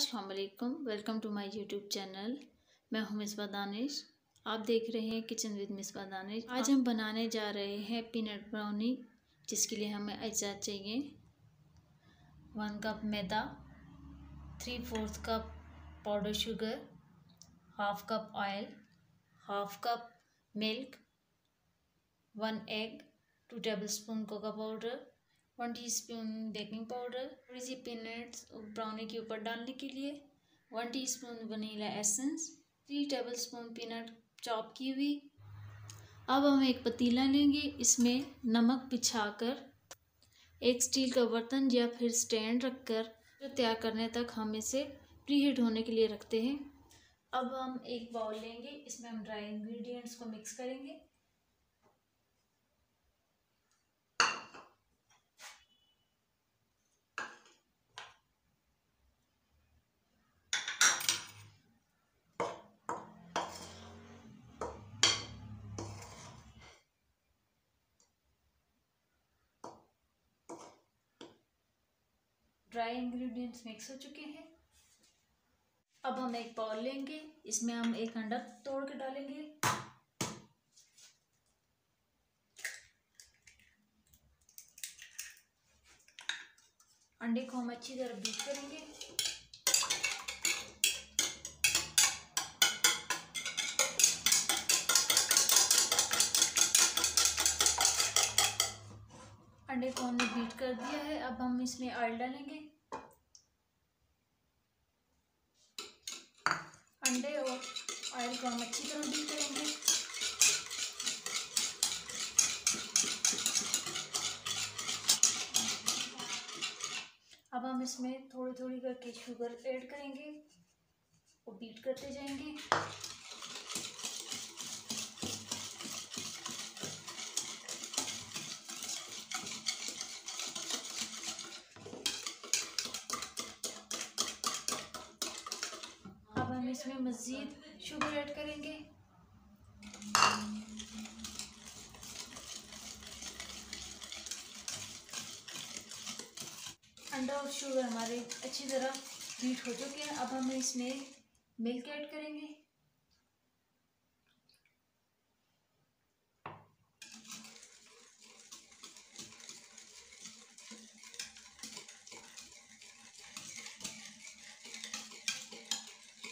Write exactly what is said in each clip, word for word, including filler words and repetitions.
अस्सलाम वालेकुम, welcome to my YouTube channel. मैं हूं मिसबा दानिश, आप देख रहे हैं किचन विद मिसबा दानिश। आज हम बनाने जा रहे हैं पीनट ब्राउनी, जिसके लिए हमें अज्जा चाहिए वन कप मैदा, three fourth cup powder sugar, half cup oil, half cup milk, one egg, two tablespoon cocoa powder, one teaspoon baking powder. थोड़ी सी पीनट्स ब्राउनी के ऊपर डालने के लिए one teaspoon vanilla essence, three tablespoon peanut chop की हुई। अब हम एक पतीला लेंगे, इसमें नमक बिछाकर एक स्टील का बर्तन या फिर स्टैंड रखकर तैयार करने तक हम इसे प्रीहीट होने के लिए रखते हैं। अब हम एक बाउल लेंगे, इसमें हम ड्राई इंग्रेडिएंट्स को मिक्स करेंगे। ड्राई इंग्रेडिएंट्स मिक्स हो चुके हैं। अब हम एक बाउल लेंगे, इसमें हम एक अंडा तोड़ के डालेंगे। अंडे को हम अच्छी तरह बीट करेंगे। अंडे को हमने बीट कर दिया है। अब हम इसमें ऑयल डालेंगे। अंडे और ऑयल को हम अच्छी तरह बीट करेंगे। अब हम इसमें थोड़ी थोड़ी करके शुगर ऐड करेंगे और बीट करते जाएंगे। हम इसमें मज़ीद शुगर ऐड करेंगे। अंडा और शुगर हमारे अच्छी तरह बीट हो चुके हैं। अब हम इसमें मिल्क ऐड करेंगे।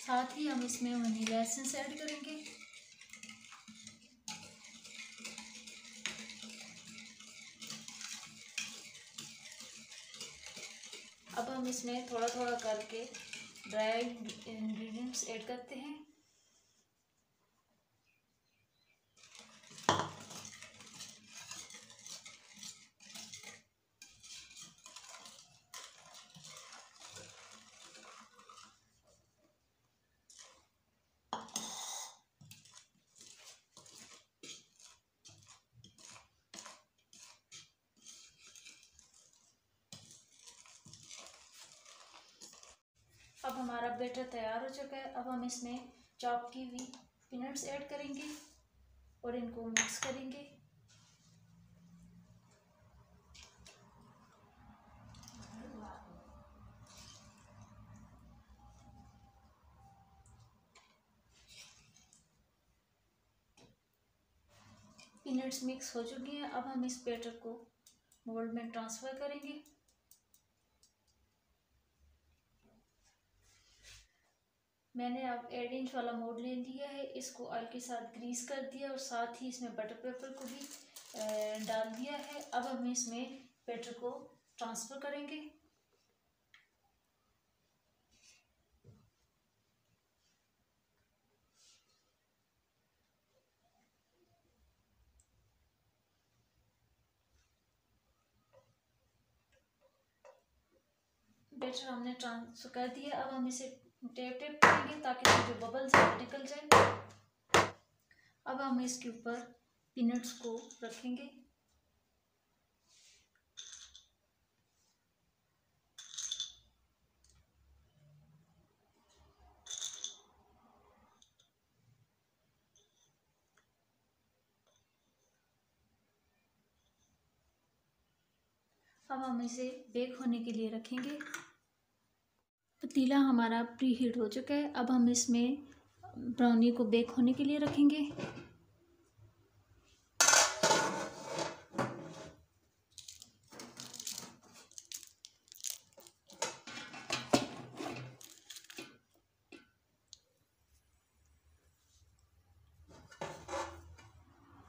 साथ ही हम इसमें वनीला एसेंस ऐड करेंगे। अब हम इसमें थोड़ा थोड़ा करके ड्राई इंग्रेडिएंट्स ऐड करते हैं। अब हमारा बैटर तैयार हो चुका है। अब हम इसमें चॉप की हुई पीनट्स ऐड करेंगे और इनको मिक्स करेंगे। पीनट्स मिक्स हो चुकी हैं। अब हम इस बैटर को मोल्ड में ट्रांसफ़र करेंगे। मैंने अब एट इंच वाला मोल्ड ले लिया है, इसको ऑयल के साथ ग्रीस कर दिया और साथ ही इसमें बटर पेपर को भी डाल दिया है। अब हम इसमें बैटर को ट्रांसफ़र करेंगे। बैटर हमने ट्रांसफ़र कर दिया। अब हम इसे टेप टेप करेंगे ताकि जो बबल्स हैं निकल जाए। अब हम इसके ऊपर पीनट्स को रखेंगे। अब हम इसे बेक होने के लिए रखेंगे। पतीला हमारा प्री हीट हो चुका है। अब हम इसमें ब्राउनी को बेक होने के लिए रखेंगे।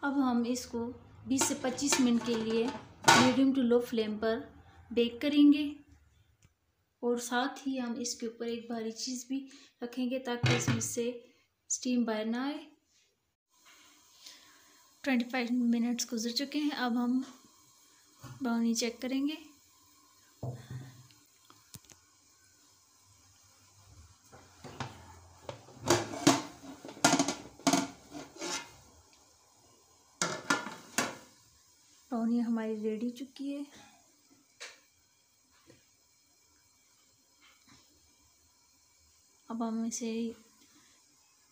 अब हम इसको बीस से पच्चीस मिनट के लिए मीडियम टू लो फ्लेम पर बेक करेंगे और साथ ही हम इसके ऊपर एक भारी चीज़ भी रखेंगे ताकि इसमें से स्टीम बाहर ना आए। पच्चीस मिनट्स गुजर चुके हैं। अब हम ब्राउनी चेक करेंगे। ब्राउनी हमारी रेडी हो चुकी है। अब हम इसे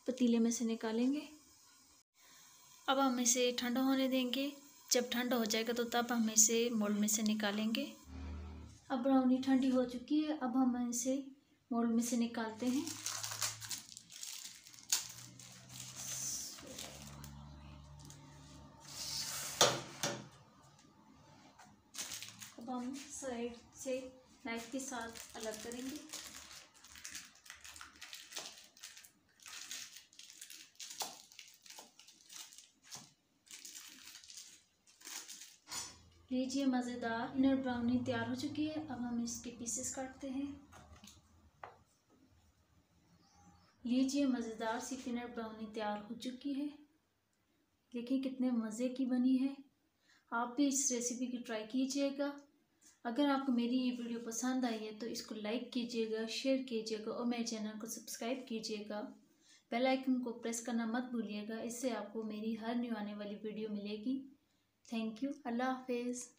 पतीले में से निकालेंगे। अब हम इसे ठंडा होने देंगे। जब ठंडा हो जाएगा तो तब हम इसे मोल्ड में से निकालेंगे। अब ब्राउनी ठंडी हो चुकी है। अब हम इसे मोल्ड में से निकालते हैं। अब हम साइड से नाइफ के साथ अलग करेंगे। लीजिए, मज़ेदार इनर ब्राउनी तैयार हो चुकी है। अब हम इसके पीसेस काटते हैं। लीजिए, मज़ेदार सी इनर ब्राउनी तैयार हो चुकी है। देखिए कितने मज़े की बनी है। आप भी इस रेसिपी की ट्राई कीजिएगा। अगर आपको मेरी ये वीडियो पसंद आई है तो इसको लाइक कीजिएगा, शेयर कीजिएगा और मेरे चैनल को सब्सक्राइब कीजिएगा। बेल आइकन को प्रेस करना मत भूलिएगा। इससे आपको मेरी हर न्यू आने वाली वीडियो मिलेगी। Thank you. अल्लाह हाफिज़।